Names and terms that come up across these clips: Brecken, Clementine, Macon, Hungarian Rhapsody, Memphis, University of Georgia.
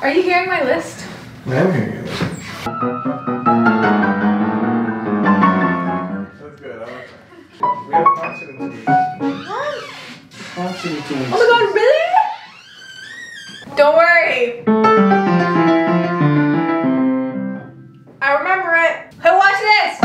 Are you hearing my list? I am hearing your list. That's good, I like that. We have consonant tunes. What? Consonant tunes. Oh my god, really? Don't worry. I remember it. Hey, watch this!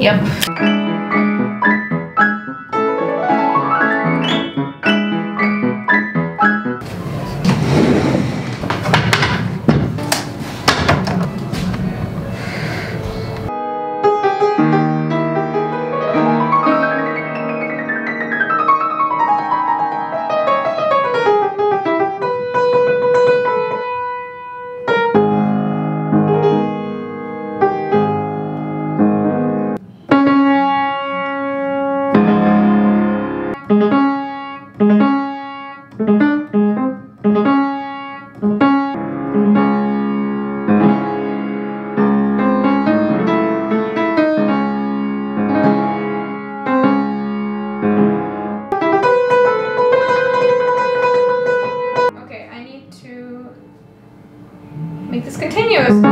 Yep. This continues.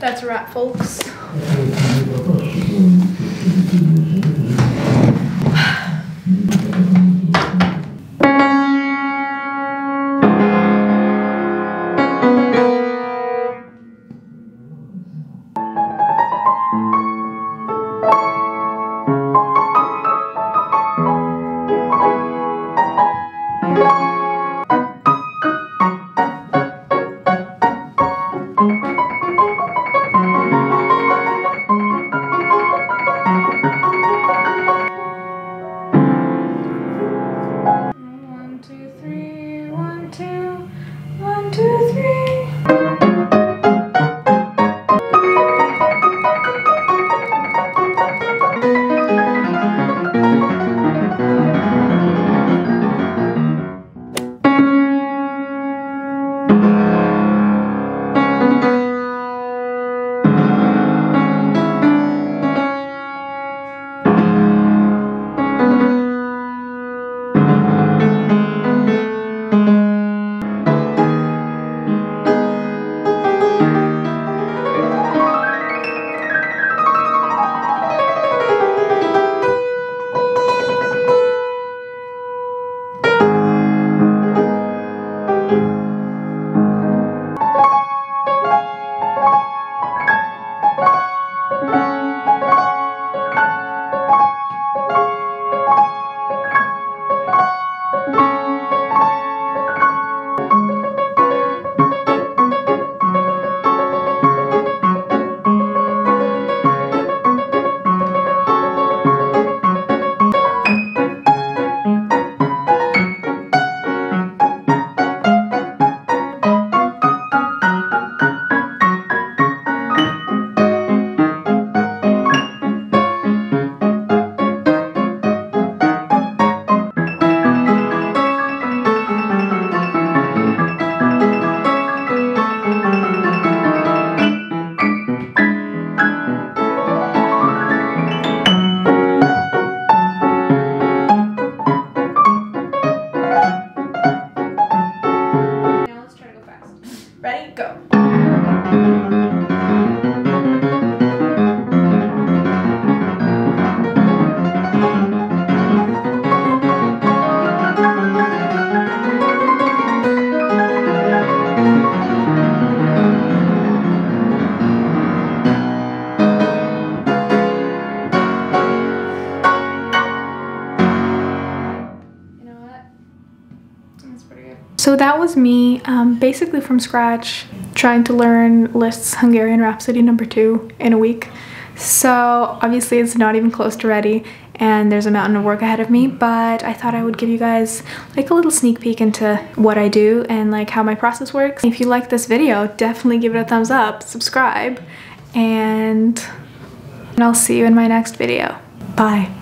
That's a wrap, folks. So that was me basically from scratch trying to learn Liszt's Hungarian Rhapsody No. 2 in a week. So obviously it's not even close to ready and there's a mountain of work ahead of me, but I thought I would give you guys like a little sneak peek into what I do and like how my process works. If you like this video, definitely give it a thumbs up, subscribe, and I'll see you in my next video. Bye.